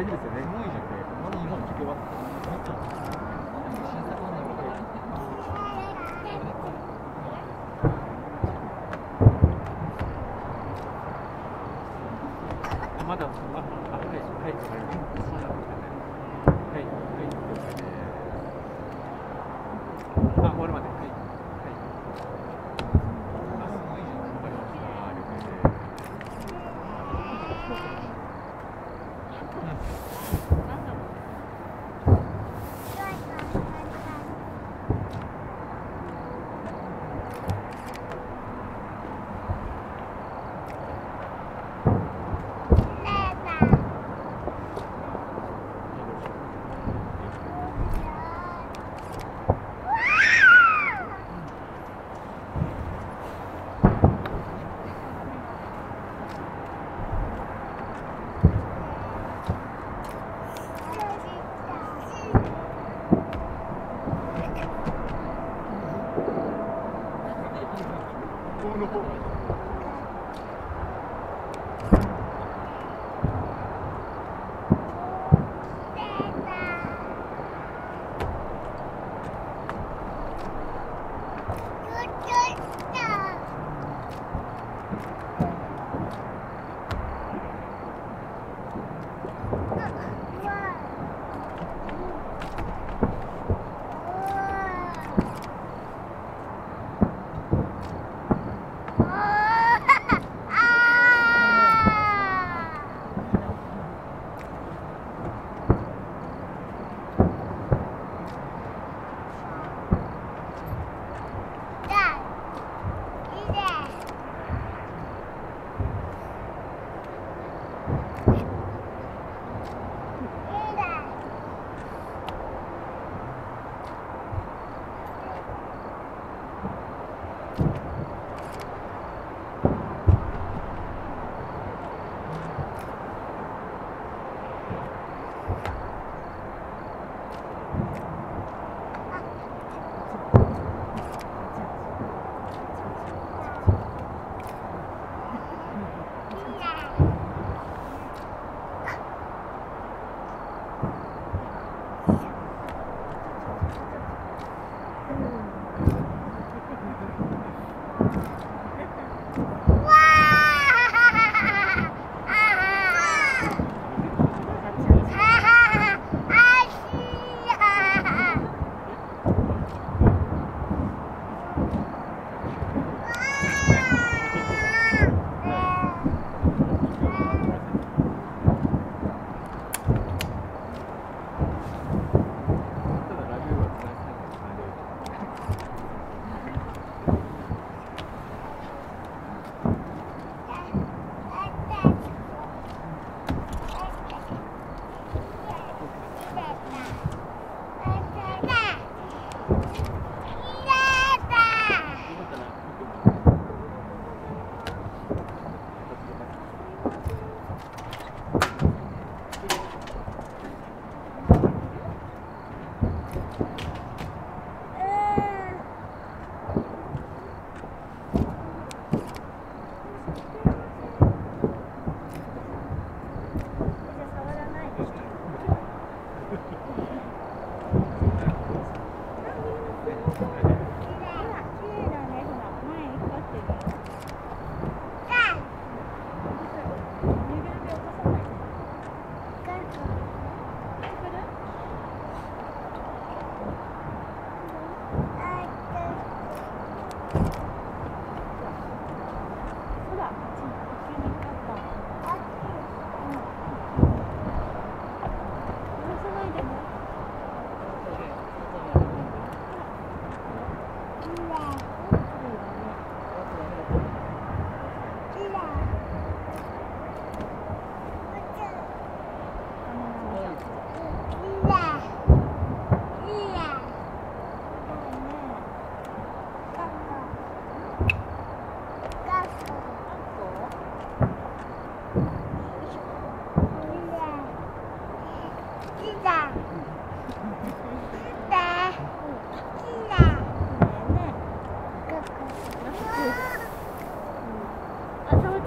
大丈夫ですよね。もういいじゃんこれ。まだ今の時は。まだはい終わるまで。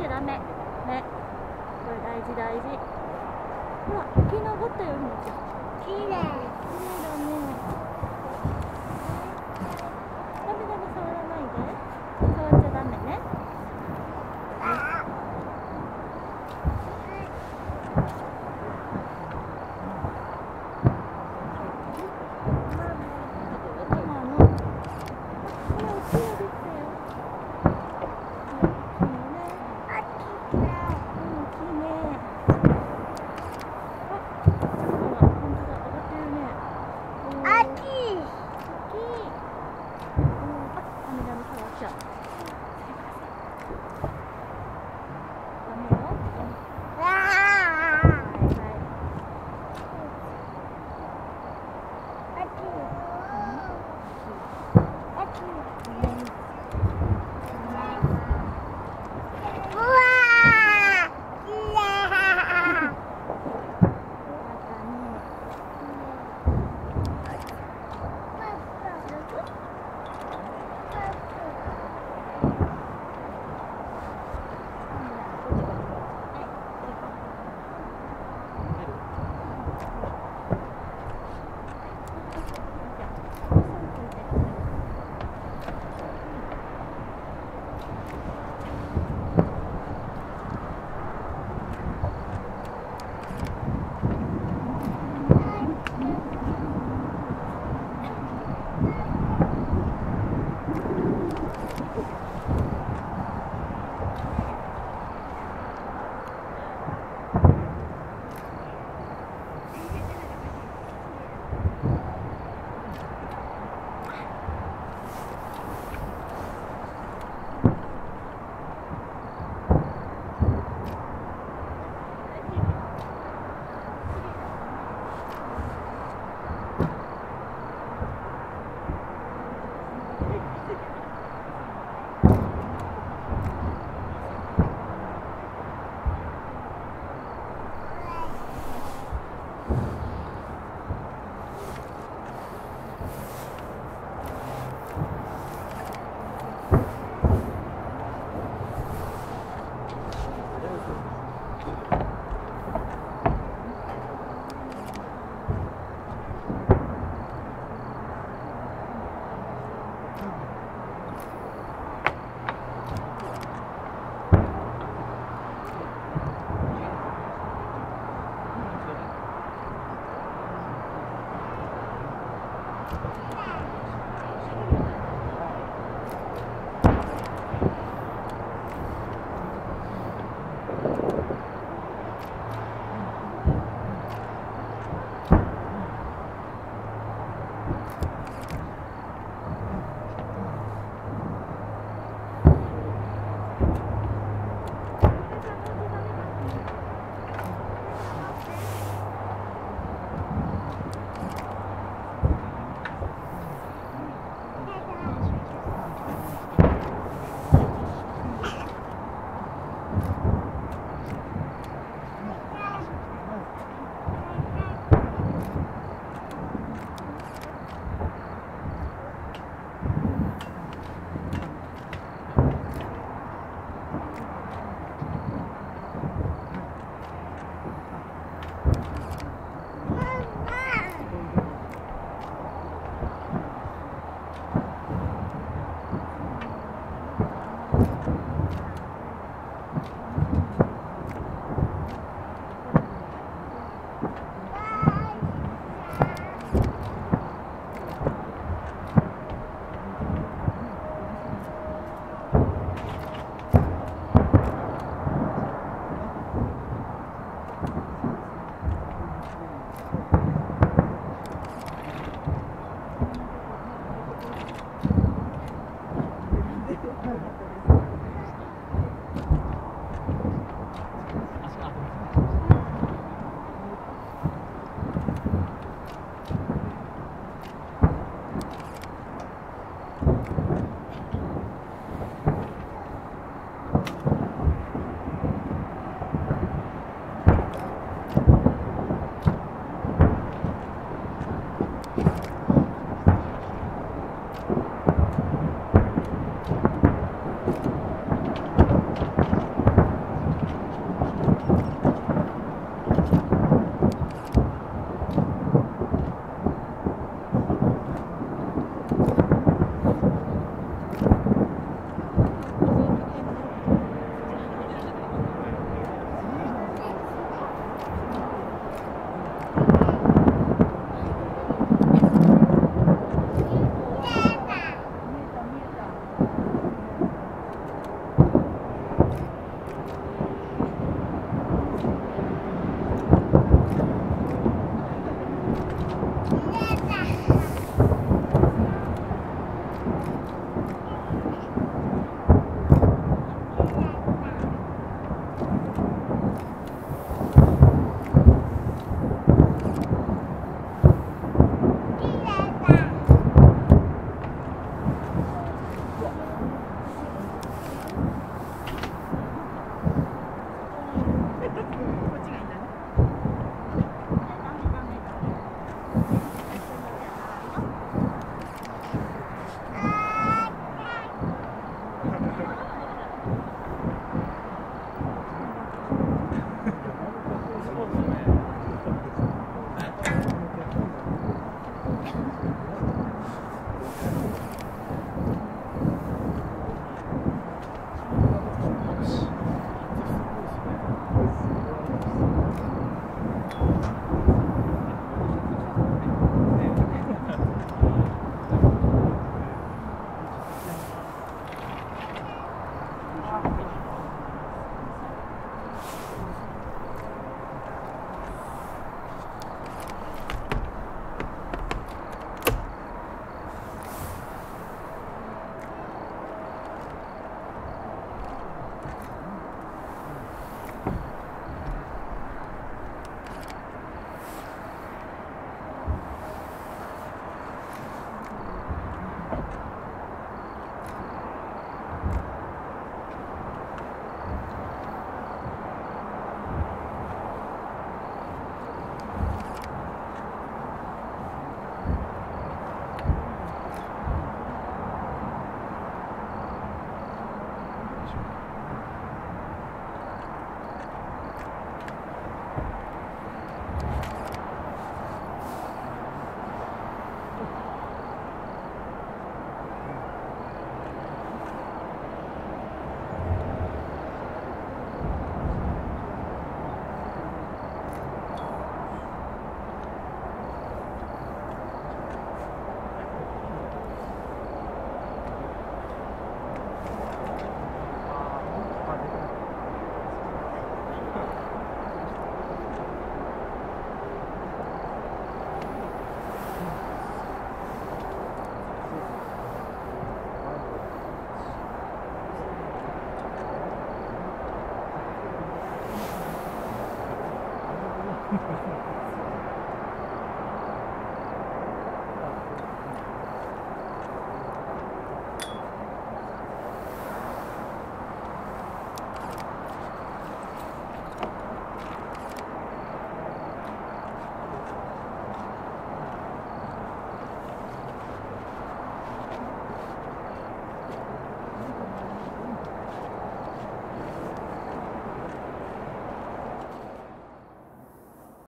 ダメ。これ大事大事。木登ったよね。きれい。きれいだね。ダメダメ、触らないで。触っちゃダメね。